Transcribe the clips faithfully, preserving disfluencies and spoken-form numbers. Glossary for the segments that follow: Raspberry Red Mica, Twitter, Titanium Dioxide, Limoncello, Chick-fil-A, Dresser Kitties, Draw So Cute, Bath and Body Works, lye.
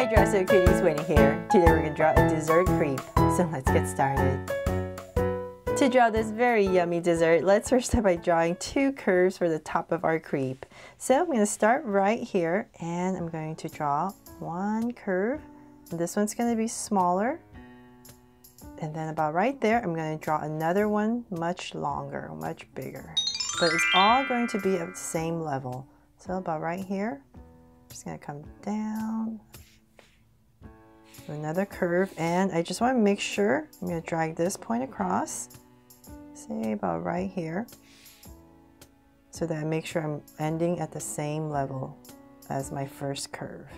Hi, Dresser Kitties, Winnie here. Today we're going to draw a dessert crepe, so let's get started. To draw this very yummy dessert, let's first start by drawing two curves for the top of our crepe. So I'm going to start right here, and I'm going to draw one curve. And this one's going to be smaller, and then about right there, I'm going to draw another one much longer, much bigger. But it's all going to be at the same level. So about right here, I'm just going to come down. Another curve, and I just want to make sure I'm going to drag this point across, say about right here, so that I make sure I'm ending at the same level as my first curve.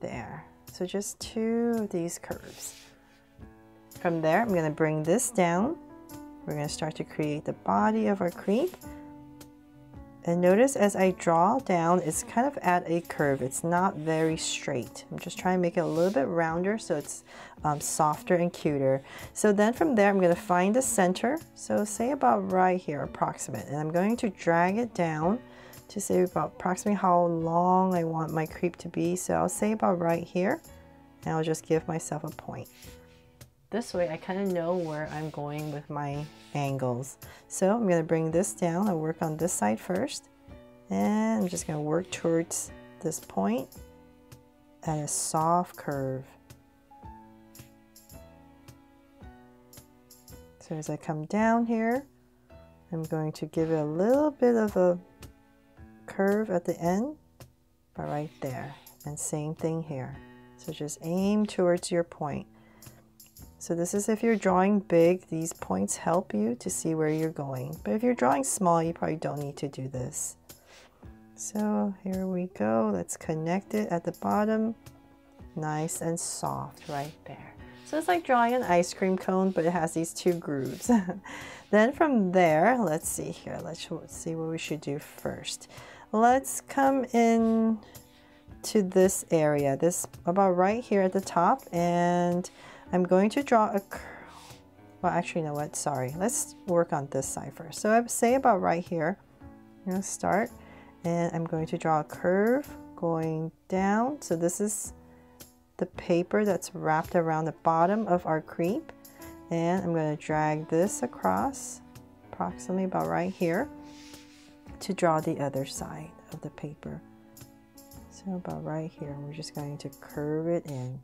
There. So just two of these curves. From there, I'm going to bring this down. We're going to start to create the body of our crepe. And notice as I draw down, it's kind of at a curve. It's not very straight. I'm just trying to make it a little bit rounder so it's um, softer and cuter. So then from there, I'm going to find the center. So say about right here, approximate. And I'm going to drag it down to say about approximately how long I want my crepe to be. So I'll say about right here, and I'll just give myself a point. This way I kind of know where I'm going with my angles. So I'm going to bring this down. I'll work on this side first, and I'm just going to work towards this point at a soft curve. So as I come down here, I'm going to give it a little bit of a curve at the end, but right there, and same thing here. So just aim towards your point. So this is if you're drawing big, these points help you to see where you're going. But if you're drawing small, you probably don't need to do this. So here we go. Let's connect it at the bottom. Nice and soft right there. So it's like drawing an ice cream cone, but it has these two grooves. Then from there, let's see here. Let's see what we should do first. Let's come in to this area, this about right here at the top, and I'm going to draw a curve. Well, actually, you know what? Sorry. Let's work on this side first. So I say about right here. I'm going to start, and I'm going to draw a curve going down. So this is the paper that's wrapped around the bottom of our crepe, and I'm going to drag this across, approximately about right here, to draw the other side of the paper. So about right here, we're just going to curve it in.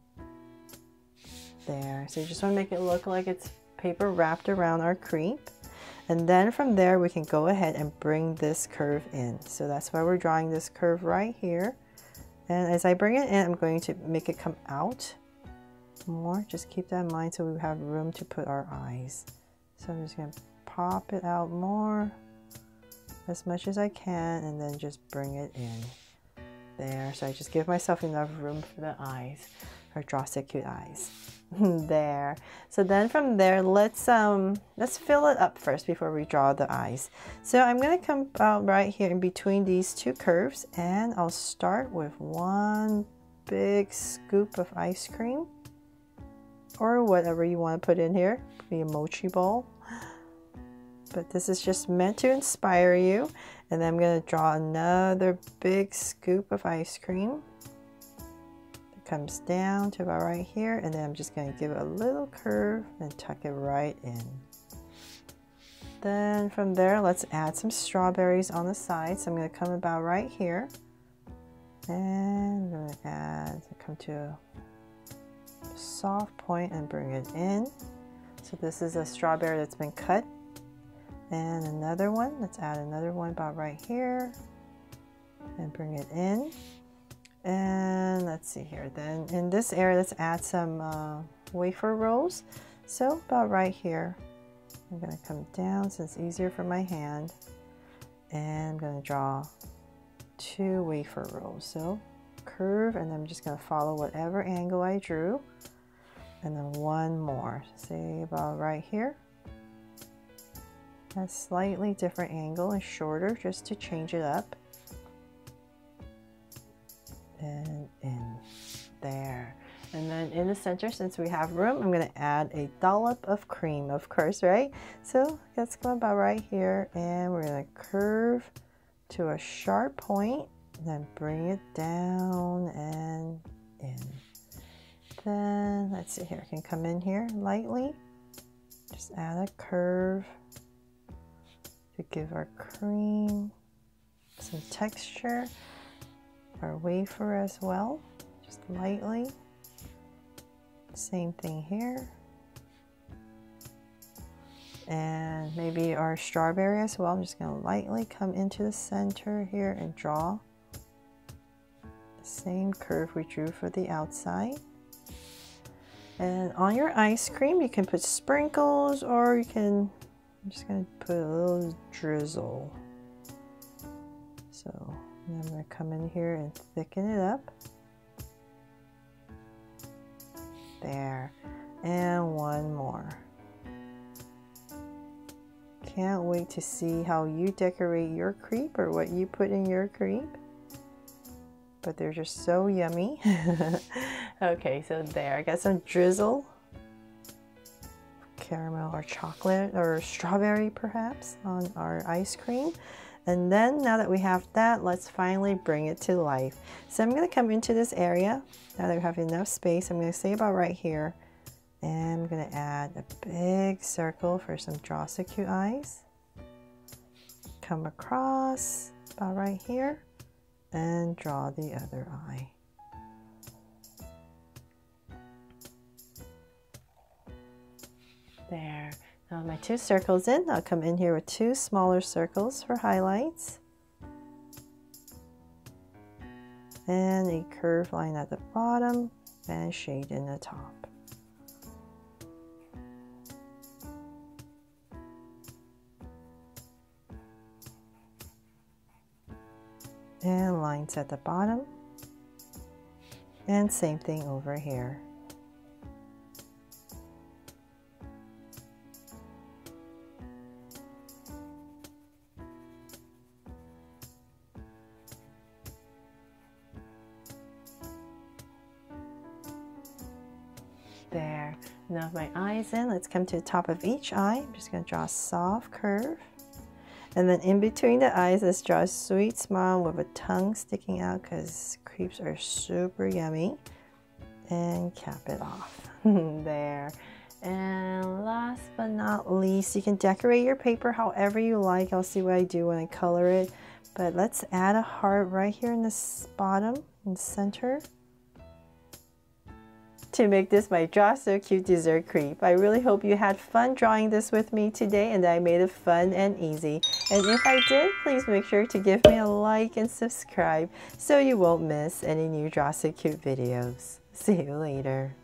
There. So you just want to make it look like it's paper wrapped around our crepe, and then from there we can go ahead and bring this curve in. So that's why we're drawing this curve right here, and as I bring it in, I'm going to make it come out more. Just keep that in mind so we have room to put our eyes. So I'm just going to pop it out more as much as I can, and then just bring it in. There. So I just give myself enough room for the eyes, or Draw So Cute eyes. There. So then from there, let's um let's fill it up first before we draw the eyes. So I'm going to come out right here in between these two curves, and I'll start with one big scoop of ice cream, or whatever you want to put in here, the mochi bowl. But this is just meant to inspire you. And then I'm going to draw another big scoop of ice cream. It comes down to about right here, and then I'm just going to give it a little curve and tuck it right in. Then from there, let's add some strawberries on the side. So I'm going to come about right here, and I'm going to add, come to a soft point and bring it in. So this is a strawberry that's been cut. And another one, let's add another one about right here and bring it in. And let's see here, then in this area, let's add some uh, wafer rolls. So about right here, I'm going to come down so it's easier for my hand, and I'm going to draw two wafer rolls. So curve, and I'm just going to follow whatever angle I drew, and then one more, say about right here. A slightly different angle and shorter, just to change it up, and in there. And then in the center, since we have room, I'm going to add a dollop of cream, of course, right? So let's come about right here, and we're going to curve to a sharp point, and then bring it down and in. Then let's see here, I can come in here lightly, just add a curve to give our cream some texture, our wafer as well, just lightly. Same thing here. And maybe our strawberry as well. I'm just going to lightly come into the center here and draw the same curve we drew for the outside. And on your ice cream, you can put sprinkles, or you can, I'm just going to put a little drizzle. So I'm going to come in here and thicken it up. There. And one more. Can't wait to see how you decorate your crepe or what you put in your crepe, but they're just so yummy. Okay, so there, I got some drizzle, caramel or chocolate or strawberry perhaps on our ice cream. And then now that we have that, let's finally bring it to life. So I'm going to come into this area now that we have enough space. I'm going to stay about right here. And I'm going to add a big circle for some Draw So Cute eyes. Come across about right here and draw the other eye. There. Now my two circles in, I'll come in here with two smaller circles for highlights. And a curved line at the bottom and shade in the top. And lines at the bottom, and same thing over here. There. Now my eyes in, let's come to the top of each eye. I'm just going to draw a soft curve. And then in between the eyes, let's draw a sweet smile with a tongue sticking out because crepes are super yummy. And cap it off. There. And last but not least, you can decorate your paper however you like. I'll see what I do when I color it. But let's add a heart right here in the bottom and center. To make this my Draw So Cute dessert crepe. I really hope you had fun drawing this with me today and I made it fun and easy. And if I did, please make sure to give me a like and subscribe so you won't miss any new Draw So Cute videos. See you later.